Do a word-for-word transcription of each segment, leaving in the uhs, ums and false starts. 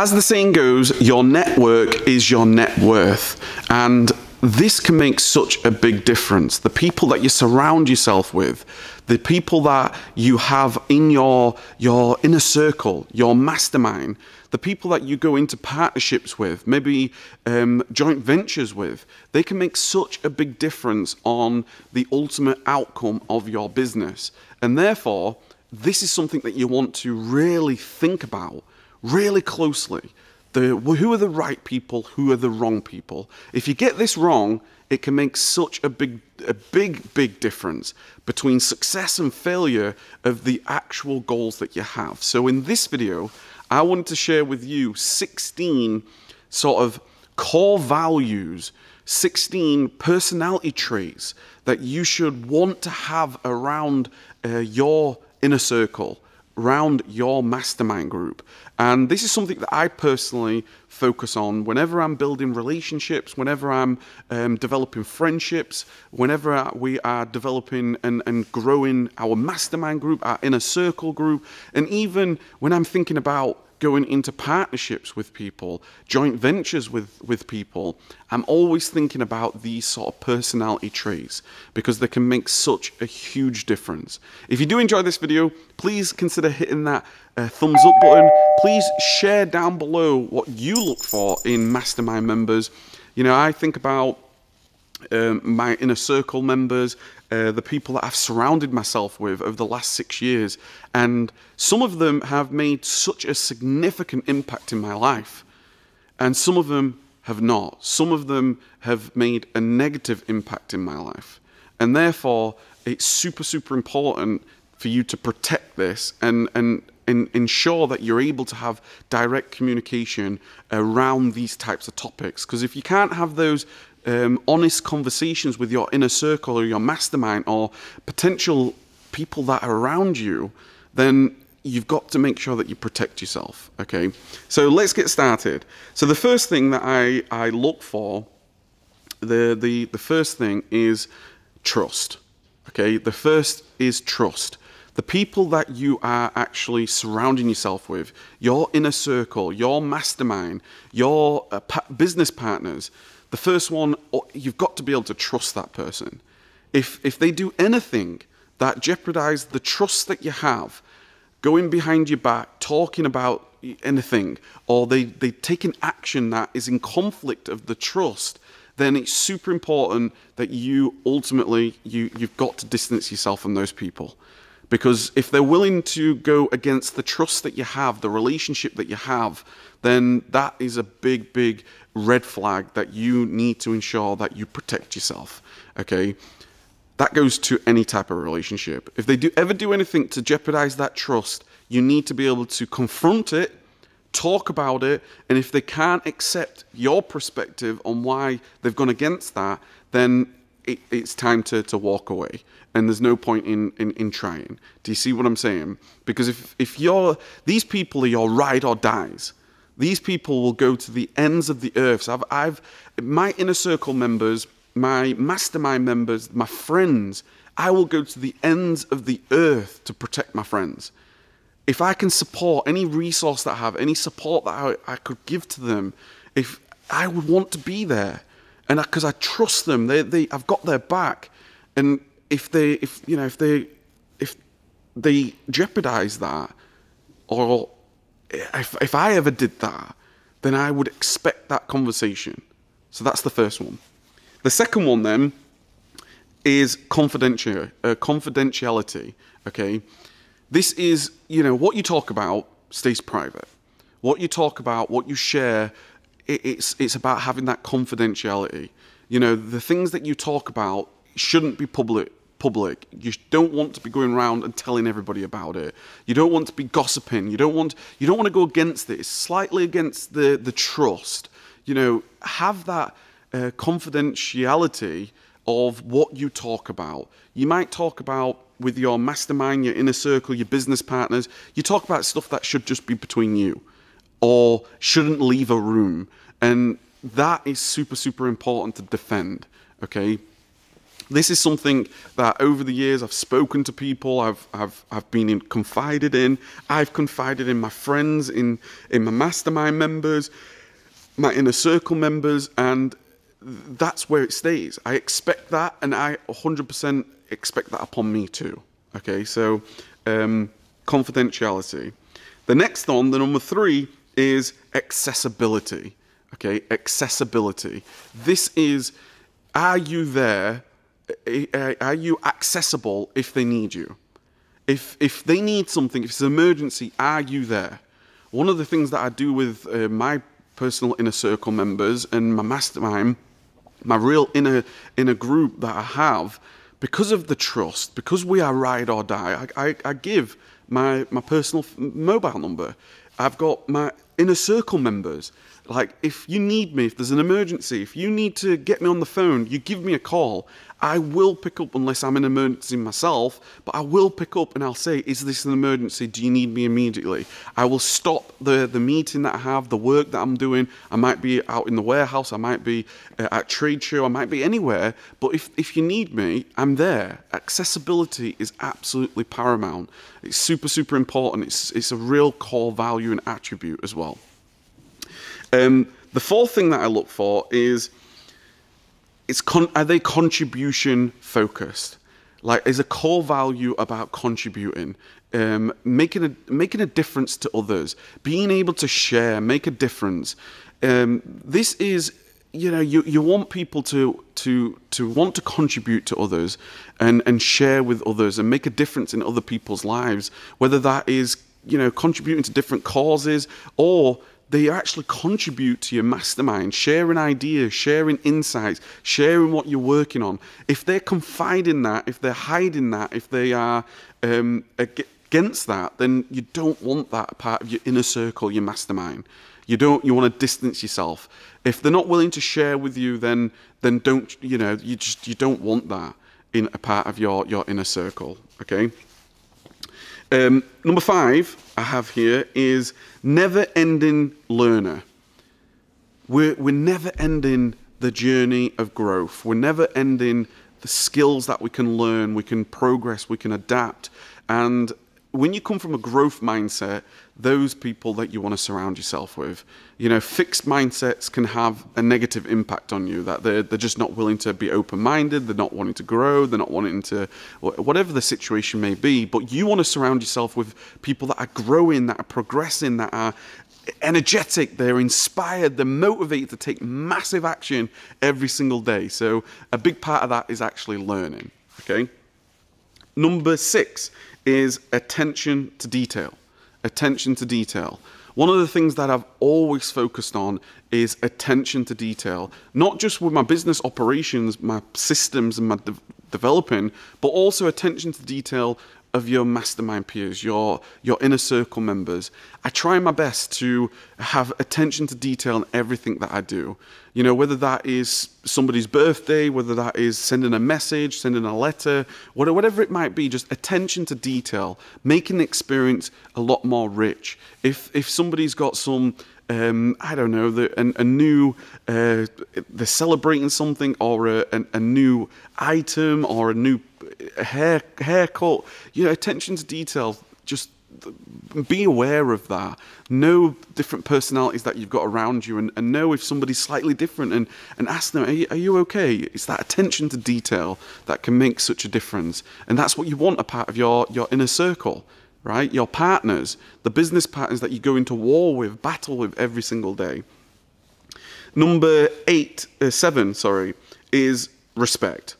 As the saying goes, your network is your net worth, and this can make such a big difference. The people that you surround yourself with, the people that you have in your, your inner circle, your mastermind, the people that you go into partnerships with, maybe um, joint ventures with, they can make such a big difference on the ultimate outcome of your business. And therefore, this is something that you want to really think about, really closely. The, who are the right people, who are the wrong people? If you get this wrong, it can make such a big, a big, big difference between success and failure of the actual goals that you have. So in this video, I wanted to share with you sixteen sort of core values, sixteen personality traits that you should want to have around uh, your inner circle, around your mastermind group. And this is something that I personally focus on whenever I'm building relationships, whenever I'm um, developing friendships, whenever we are developing and, and growing our mastermind group, our inner circle group, and even when I'm thinking about going into partnerships with people, joint ventures with, with people, I'm always thinking about these sort of personality traits because they can make such a huge difference. If you do enjoy this video, please consider hitting that uh, thumbs up button. Please share down below what you look for in mastermind members. You know, I think about Um, my inner circle members, uh, the people that I've surrounded myself with over the last six years. And some of them have made such a significant impact in my life. And some of them have not. Some of them have made a negative impact in my life. And therefore, it's super, super important for you to protect this and, and, and ensure that you're able to have direct communication around these types of topics. Because if you can't have those Um, honest conversations with your inner circle or your mastermind or potential people that are around you, then you've got to make sure that you protect yourself, okay? So let's get started. So the first thing that I, I look for, the, the, the first thing is trust, okay? The first is trust. The people that you are actually surrounding yourself with, your inner circle, your mastermind, your uh, pa- business partners. The first one, you've got to be able to trust that person. If, if they do anything that jeopardizes the trust that you have, going behind your back, talking about anything, or they, they take an action that is in conflict of the trust, then it's super important that you ultimately, you, you've got to distance yourself from those people. Because if they're willing to go against the trust that you have, the relationship that you have, then that is a big, big red flag that you need to ensure that you protect yourself, okay? That goes to any type of relationship. If they do ever do anything to jeopardize that trust, you need to be able to confront it, talk about it, and if they can't accept your perspective on why they've gone against that, then It, it's time to, to walk away, and there's no point in, in, in trying. Do you see what I'm saying? Because if, if you're, these people are your ride or dies. These people will go to the ends of the earth. So I've, I've, my inner circle members, my mastermind members, my friends, I will go to the ends of the earth to protect my friends. If I can support any resource that I have, any support that I, I could give to them, if I would want to be there. And because I, I trust them, they, they, I've got their back. And if they, if you know, if they, if they jeopardize that, or if if I ever did that, then I would expect that conversation. So that's the first one. The second one then is confidential, uh, confidentiality. Okay, this is, you know, what you talk about stays private. What you talk about, what you share. It's, it's about having that confidentiality. You know, the things that you talk about shouldn't be public. public. You don't want to be going around and telling everybody about it. You don't want to be gossiping. You don't want, you don't want to go against it. It's slightly against the, the trust. You know, have that uh, confidentiality of what you talk about. You might talk about with your mastermind, your inner circle, your business partners. You talk about stuff that should just be between you, or shouldn't leave a room. And that is super, super important to defend, okay? This is something that over the years I've spoken to people, I've, I've, I've been in, confided in, I've confided in my friends, in, in my mastermind members, my inner circle members, and that's where it stays. I expect that, and I one hundred percent expect that upon me too. Okay, so um, confidentiality. The next one, the number three, is accessibility. Okay, accessibility. This is, are you there? Are you accessible if they need you? If, if they need something, if it's an emergency, are you there? One of the things that I do with uh, my personal inner circle members and my mastermind, my real inner, inner group that I have, because of the trust, because we are ride or die, I, I, I give my, my personal mobile number. I've got my inner circle members. Like, if you need me, if there's an emergency, if you need to get me on the phone, you give me a call. I will pick up, unless I'm in an emergency myself, but I will pick up and I'll say, is this an emergency? Do you need me immediately? I will stop the, the meeting that I have, the work that I'm doing. I might be out in the warehouse, I might be uh, at a trade show, I might be anywhere, but if, if you need me, I'm there. Accessibility is absolutely paramount. It's super, super important. It's, it's a real core value and attribute as well. Um, the fourth thing that I look for is, it's con are they contribution focused? Like, is a core value about contributing, um, making a making a difference to others, being able to share, make a difference. Um, this is, you know, you you want people to to to want to contribute to others, and and share with others, and make a difference in other people's lives, whether that is, you know, contributing to different causes, or they actually contribute to your mastermind, sharing ideas, sharing insights, sharing what you're working on. If they're confiding that, if they're hiding that, if they are um, against that, then you don't want that part of your inner circle, your mastermind. You don't. You want to distance yourself. If they're not willing to share with you, then then don't. You know, you just you don't want that in a part of your your inner circle. Okay. Um, number five I have here is never-ending learner. We're, we're never ending the journey of growth. We're never ending the skills that we can learn, we can progress, we can adapt. And when you come from a growth mindset, those people that you want to surround yourself with, you know, fixed mindsets can have a negative impact on you, that they're, they're just not willing to be open-minded, they're not wanting to grow, they're not wanting to, whatever the situation may be. But you want to surround yourself with people that are growing, that are progressing, that are energetic, they're inspired, they're motivated to take massive action every single day. So a big part of that is actually learning, okay? Number six is attention to detail. Attention to detail. One of the things that I've always focused on is attention to detail, not just with my business operations, my systems and my de developing, but also attention to detail of your mastermind peers, your, your inner circle members. I try my best to have attention to detail in everything that I do. You know, whether that is somebody's birthday, whether that is sending a message, sending a letter, whatever it might be, just attention to detail, making the experience a lot more rich. If, if somebody's got some, um, I don't know, the, an, a new, uh, they're celebrating something, or a, an, a new item, or a new hair haircut, you know, attention to detail, just be aware of that. Know different personalities that you've got around you, and, and know if somebody's slightly different, and, and ask them, are you, are you okay? It's that attention to detail that can make such a difference. And that's what you want a part of your, your inner circle, right? Your partners, the business partners that you go into war with, battle with every single day. Number eight, uh, seven, sorry, is respect,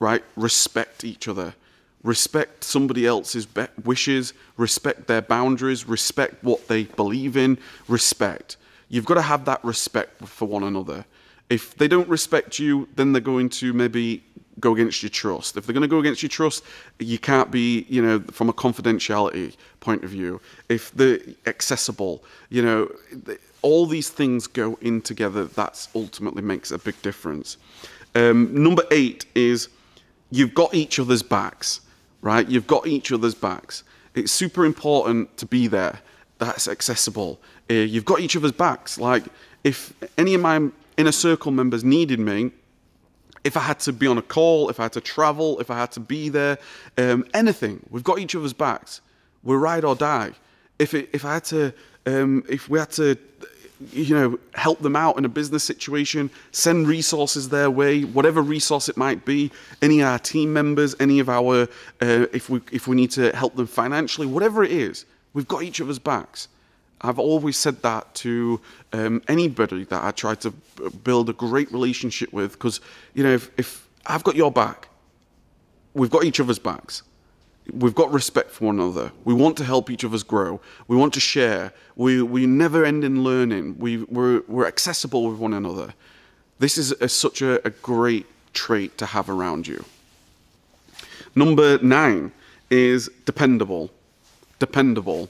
right? Respect each other. Respect somebody else's wishes, respect their boundaries, respect what they believe in, respect. You've got to have that respect for one another. If they don't respect you, then they're going to maybe go against your trust. If they're going to go against your trust, you can't be, you know, from a confidentiality point of view. If they're accessible, you know, all these things go in together. That's ultimately makes a big difference. Um, number eight is you've got each other's backs. Right, you've got each other's backs. It's super important to be there. That's accessible. Uh, you've got each other's backs. Like, if any of my inner circle members needed me, if I had to be on a call, if I had to travel, if I had to be there, um, anything. We've got each other's backs. We're ride or die. If it, if I had to, um, if we had to, you know, help them out in a business situation, send resources their way, whatever resource it might be, any of our team members, any of our, uh, if we if we need to help them financially, whatever it is, we've got each other's backs. I've always said that to um, anybody that I try to build a great relationship with, because, you know, if, if I've got your back, we've got each other's backs. We've got respect for one another. We want to help each other's grow. We want to share. We, we never end in learning. We, we're, we're accessible with one another. This is a, such a, a great trait to have around you. Number nine is dependable. Dependable.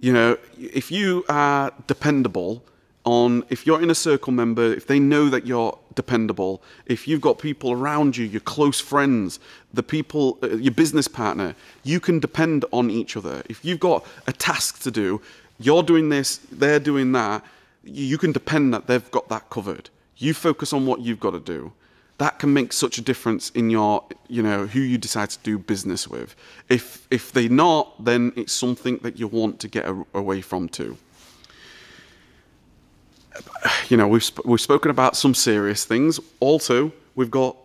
You know, if you are dependable on, if you're in a circle member, if they know that you're dependable, if you've got people around you, your close friends, the people, uh, your business partner, you can depend on each other. If you've got a task to do, you're doing this, they're doing that, you can depend that they've got that covered. You focus on what you've got to do. That can make such a difference in your, you know, who you decide to do business with. If, if they're not, then it's something that you want to get a, away from too. You know, we've, sp we've spoken about some serious things. Also, we've got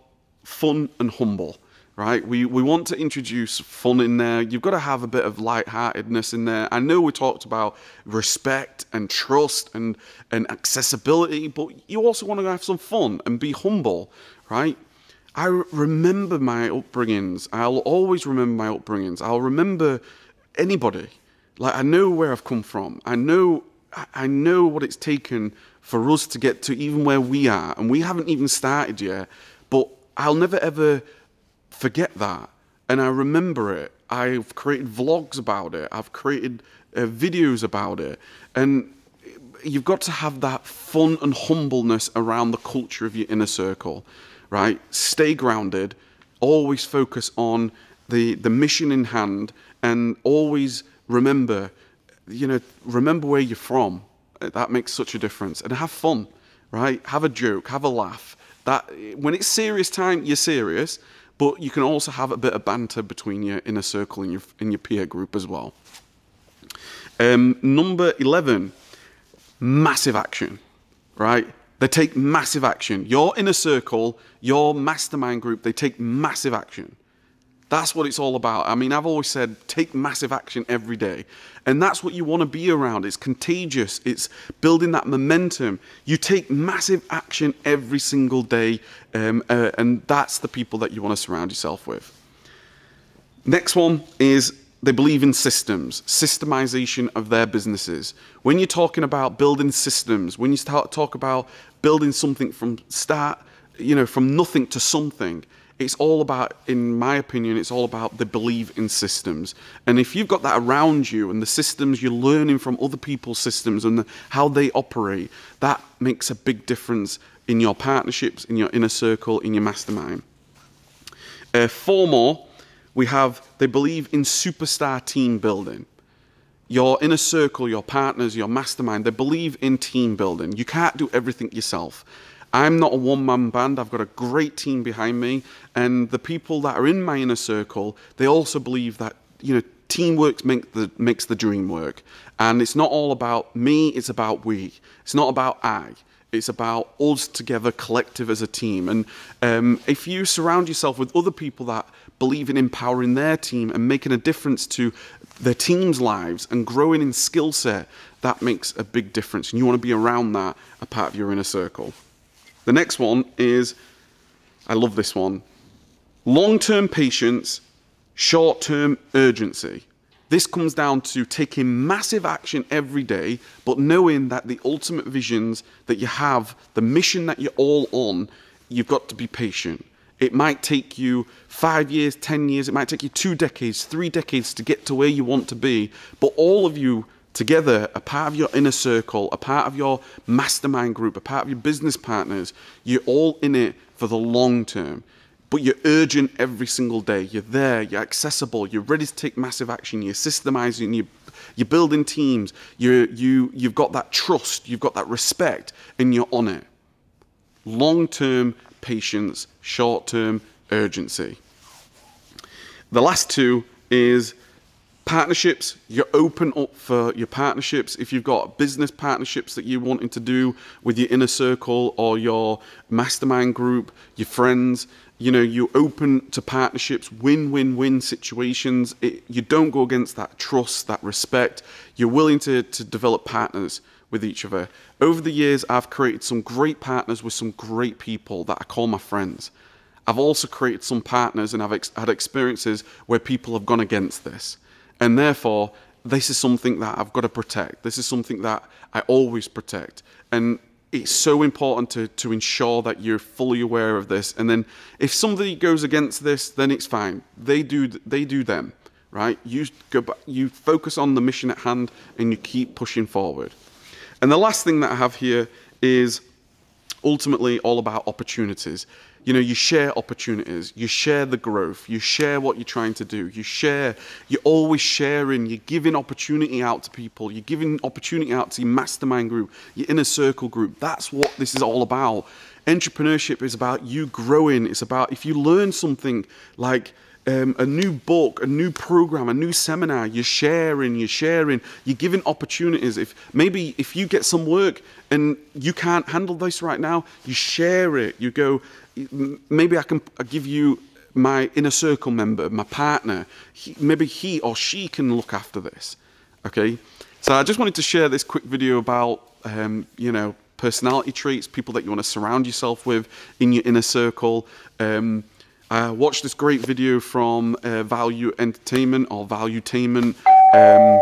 fun and humble, right? We, we want to introduce fun in there. You've got to have a bit of lightheartedness in there. I know we talked about respect and trust and, and accessibility, but you also want to have some fun and be humble, right? I remember my upbringings. I'll always remember my upbringings. I'll remember anybody. Like, I know where I've come from. I know, I know what it's taken for us to get to even where we are, and we haven't even started yet, but I'll never ever forget that, and I remember it. I've created vlogs about it. I've created uh, videos about it, and you've got to have that fun and humbleness around the culture of your inner circle, right? Stay grounded, always focus on the, the mission in hand, and always remember, you know, remember where you're from. That makes such a difference. And have fun, right? Have a joke, have a laugh. That, when it's serious time, you're serious, but you can also have a bit of banter between your inner circle and your, in your peer group as well. Um, number eleven, massive action, right? They take massive action. Your inner circle, your mastermind group, they take massive action. That's what it's all about. I mean, I've always said, take massive action every day. And that's what you want to be around. It's contagious. It's building that momentum. You take massive action every single day. Um, uh, and that's the people that you want to surround yourself with. Next one is they believe in systems, systemization of their businesses. When you're talking about building systems, when you start talk about building something from start, you know, from nothing to something, it's all about, in my opinion, it's all about the belief in systems. And if you've got that around you and the systems you're learning from other people's systems and the, how they operate, that makes a big difference in your partnerships, in your inner circle, in your mastermind. Uh, four more, we have, they believe in superstar team building. Your inner circle, your partners, your mastermind, they believe in team building. You can't do everything yourself. I'm not a one-man band. I've got a great team behind me. And the people that are in my inner circle, they also believe that, you know, teamwork make the, makes the dream work. And it's not all about me, it's about we. It's not about I. It's about us together, collective as a team. And um, if you surround yourself with other people that believe in empowering their team and making a difference to their team's lives and growing in skill set, that makes a big difference. And you want to be around that, a part of your inner circle. The next one is, I love this one, long-term patience, short-term urgency. This comes down to taking massive action every day, but knowing that the ultimate visions that you have, the mission that you're all on, you've got to be patient. It might take you five years, ten years, it might take you two decades, three decades to get to where you want to be, but all of you together, a part of your inner circle, a part of your mastermind group, a part of your business partners, you're all in it for the long term. But you're urgent every single day. You're there, you're accessible, you're ready to take massive action, you're systemizing, you're, you're building teams, you're, you, you've got that trust, you've got that respect, and you're on it. Long-term patience, short-term urgency. The last two is partnerships. You're open up for your partnerships. If you've got business partnerships that you're wanting to do with your inner circle or your mastermind group, your friends, you know, you're open to partnerships, win-win-win situations. It, you don't go against that trust, that respect. You're willing to, to develop partners with each other. Over the years, I've created some great partners with some great people that I call my friends. I've also created some partners and I've ex had experiences where people have gone against this. And therefore, this is something that I've got to protect. This is something that I always protect. And it's so important to, to ensure that you're fully aware of this. And then if somebody goes against this, then it's fine. They do, they do them, right? You, go back, you focus on the mission at hand and you keep pushing forward. And the last thing that I have here is ultimately all about opportunities. You know, you share opportunities, you share the growth, you share what you're trying to do, you share, you're always sharing, you're giving opportunity out to people, you're giving opportunity out to your mastermind group, your inner circle group. That's what this is all about. Entrepreneurship is about you growing. It's about if you learn something like um, a new book, a new program, a new seminar, you're sharing, you're sharing, you're giving opportunities. If maybe if you get some work and you can't handle this right now, you share it, you go, maybe I can give you my inner circle member, my partner. He, maybe he or she can look after this, okay? So I just wanted to share this quick video about, um, you know, personality traits, people that you want to surround yourself with in your inner circle. Um, I watched this great video from uh, Valuetainment or Valuetainment. Um,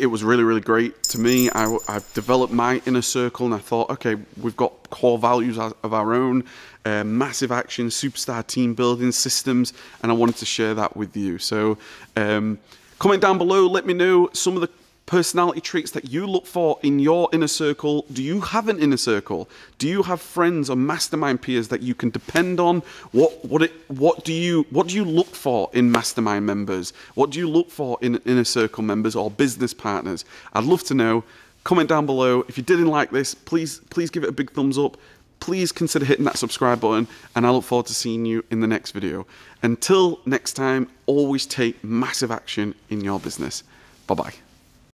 It was really, really great to me. I, I've developed my inner circle and I thought, okay, we've got core values of our own, uh, massive action, superstar team building systems, and I wanted to share that with you. So um, comment down below, let me know some of the personality traits that you look for in your inner circle. Do you have an inner circle? Do you have friends or mastermind peers that you can depend on? What, what, it, what, do, you, what do you look for in mastermind members? What do you look for in inner circle members or business partners? I'd love to know. Comment down below. If you didn't like this, please, please give it a big thumbs up. Please consider hitting that subscribe button, and I look forward to seeing you in the next video. Until next time, always take massive action in your business. Bye-bye.